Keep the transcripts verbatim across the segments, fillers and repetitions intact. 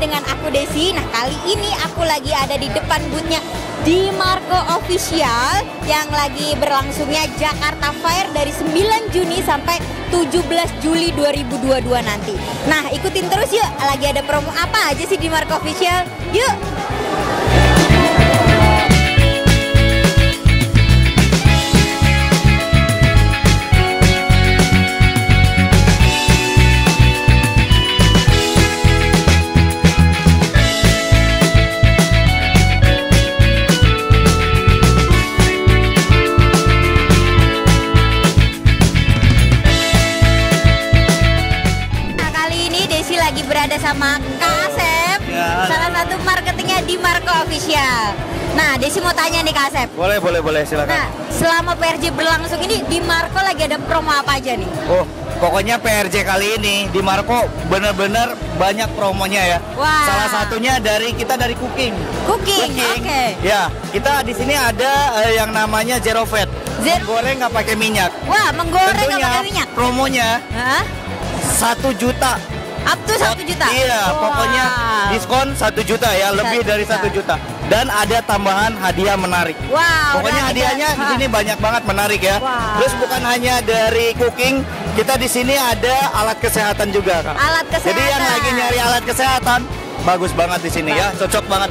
Dengan aku Desi. Nah, kali ini aku lagi ada di depan boothnya Dimarco Official yang lagi berlangsungnya Jakarta Fair dari sembilan Juni sampai tujuh belas Juli dua ribu dua puluh dua nanti. Nah, ikutin terus yuk, lagi ada promo apa aja sih Dimarco Official, yuk! Lagi berada sama Kak Asep, ya, salah satu marketingnya Dimarco Official. Nah, Desi mau tanya nih Kak Asep. Boleh, boleh, boleh, silakan. Nah, selama P R J berlangsung ini Dimarco lagi ada promo apa aja nih? Oh, pokoknya P R J kali ini Dimarco benar-benar banyak promonya ya. Wow. Salah satunya dari kita dari cooking. Cooking, cooking. Oke. Okay. Ya, kita di sini ada eh, yang namanya Zero Fat. Zero... Goreng nggak pakai minyak. Wah, menggoreng nggak pakai minyak. Promonya satu juta. Up to satu juta? Iya, wow. Pokoknya diskon satu juta ya, lebih dari satu juta. Dan ada tambahan hadiah menarik. Wow. Pokoknya hadiahnya di sini banyak banget menarik ya. Wow. Terus bukan hanya dari cooking, kita di sini ada alat kesehatan juga, Kak. Alat kesehatan. Jadi yang lagi nyari alat kesehatan, bagus banget di sini ya, cocok banget.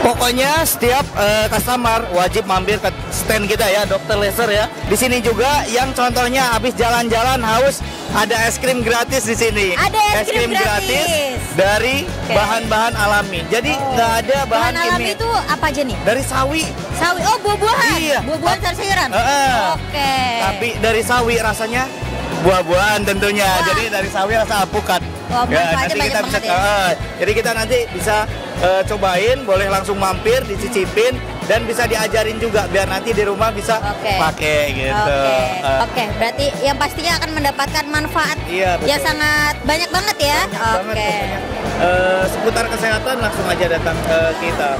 Pokoknya setiap uh, customer wajib mampir ke stand kita ya, Dokter Laser ya. Di sini juga yang contohnya habis jalan-jalan haus, ada es krim gratis di sini. Ada es krim, es krim gratis. gratis dari bahan-bahan okay. alami. Jadi nggak oh. ada bahan, bahan kimia. Alami itu apa aja nih? Dari sawi. Sawi. Oh, buah-buahan. Iya. Buah-buahan sayur-sayuran. Uh, uh. Oke. Okay. Tapi dari sawi rasanya buah-buahan tentunya. Wow. Jadi dari sawi rasa alpukat. Oh, ya, nanti kita bisa ya. uh, jadi kita nanti bisa uh, cobain, boleh langsung mampir dicicipin dan bisa diajarin juga biar nanti di rumah bisa okay. pakai gitu. Oke, okay. uh, okay. berarti yang pastinya akan mendapatkan manfaat iya, yang sangat banyak banget ya. Oke. Okay. Uh, seputar kesehatan langsung aja datang ke kita.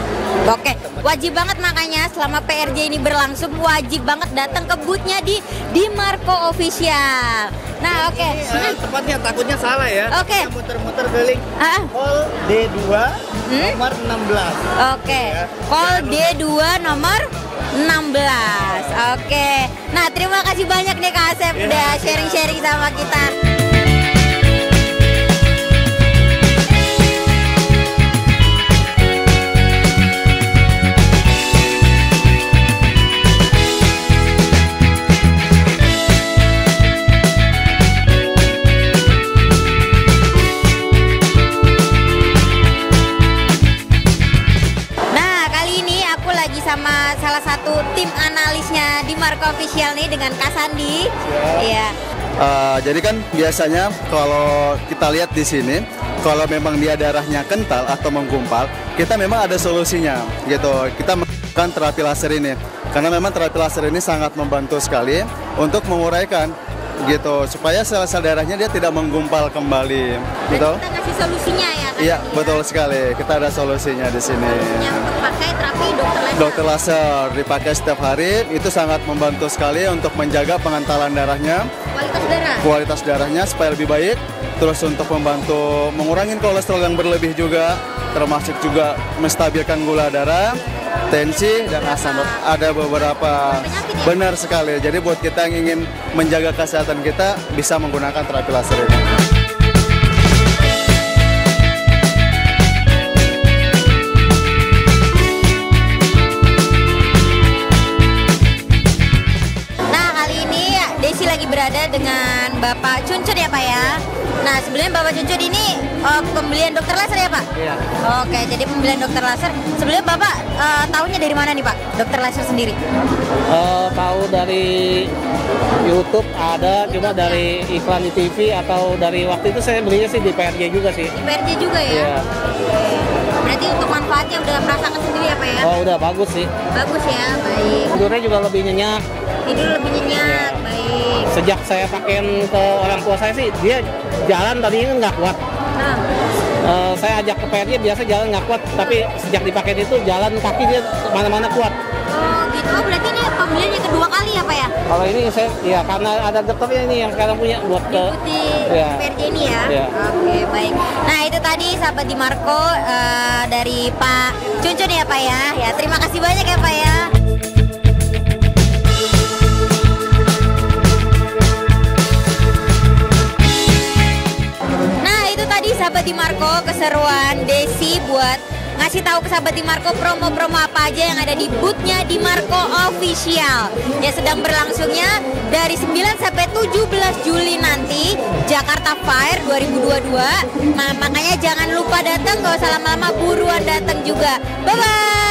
Oke, okay. wajib banget makanya selama P R J ini berlangsung wajib banget datang ke boothnya di Dimarco Official. Nah, oke. Okay. Uh, tempatnya takutnya salah ya. Oke. Okay. Muter-muter keliling. Uh. Hall D dua hmm? nomor enam belas. Oke. Okay. Ya. Hall D dua nomor enam belas. Oke. Okay. Nah, terima kasih banyak nih Kak Asep ya, udah sharing-sharing ya. sama kita. Sama salah satu tim analisnya Dimarco Official nih dengan Kak Sandi. Iya. Yeah. Uh, jadi kan biasanya kalau kita lihat di sini, kalau memang dia darahnya kental atau menggumpal, kita memang ada solusinya gitu. Kita melakukan terapi laser ini karena memang terapi laser ini sangat membantu sekali untuk menguraikan gitu supaya sel-sel darahnya dia tidak menggumpal kembali. Dan gitu. Kita kasih solusinya ya. Kan? Iya, betul sekali. Kita ada solusinya di sini. Yang terpakai terapi Dokter Laser. Dokter Laser dipakai setiap hari itu sangat membantu sekali untuk menjaga pengentalan darahnya. Kualitas darah. Kualitas darahnya supaya lebih baik. Terus untuk membantu mengurangi kolesterol yang berlebih juga, termasuk juga menstabilkan gula darah, tensi dan asam. Ada beberapa benar sekali. Jadi buat kita yang ingin menjaga kesehatan kita bisa menggunakan terapi laser ini. Lagi berada dengan Bapak Cuncun ya Pak ya. Nah, sebenarnya Bapak Cuncun ini uh, pembelian Dokter Laser ya Pak? Iya. Oke, jadi pembelian Dokter Laser. Sebenarnya Bapak uh, tahunya dari mana nih Pak? Dokter Laser sendiri? Uh, tahu dari YouTube ada, YouTube, cuma ya? dari iklan di T V atau dari waktu itu saya belinya sih di P R J juga sih. Di P R J juga ya? Iya. Berarti untuk manfaatnya udah merasakan sendiri apa ya? Oh udah bagus sih. Bagus ya, baik. Tidurnya juga lebih nyenyak. Tidur lebih nyenyak, ya. Baik. Sejak saya pakein ke orang tua saya sih, dia jalan tadinya nggak kuat. Nah. Uh, saya ajak ke P R J biasa jalan nggak kuat, tapi sejak dipakein itu jalan kaki dia kemana-mana kuat. Oh gitu, oh, berarti ini pembelian yang kedua kali ya Pak ya? Kalau ini saya, ya karena ada dokternya ini yang sekarang punya buat ke ya. P R J ini ya? Ya. Oke okay, baik. Nah itu tadi sahabat Dimarco uh, dari Pak Cuncun ya Pak ya? Ya terima kasih banyak ya Pak ya. Sahabat Dimarco, keseruan Desi buat ngasih tahu ke sahabat Dimarco promo-promo apa aja yang ada di boothnya Dimarco Official yang sedang berlangsungnya dari sembilan sampai tujuh belas Juli nanti Jakarta Fair dua ribu dua puluh dua. Nah, makanya jangan lupa datang, gak usah lama-lama, buruan datang juga. Bye bye.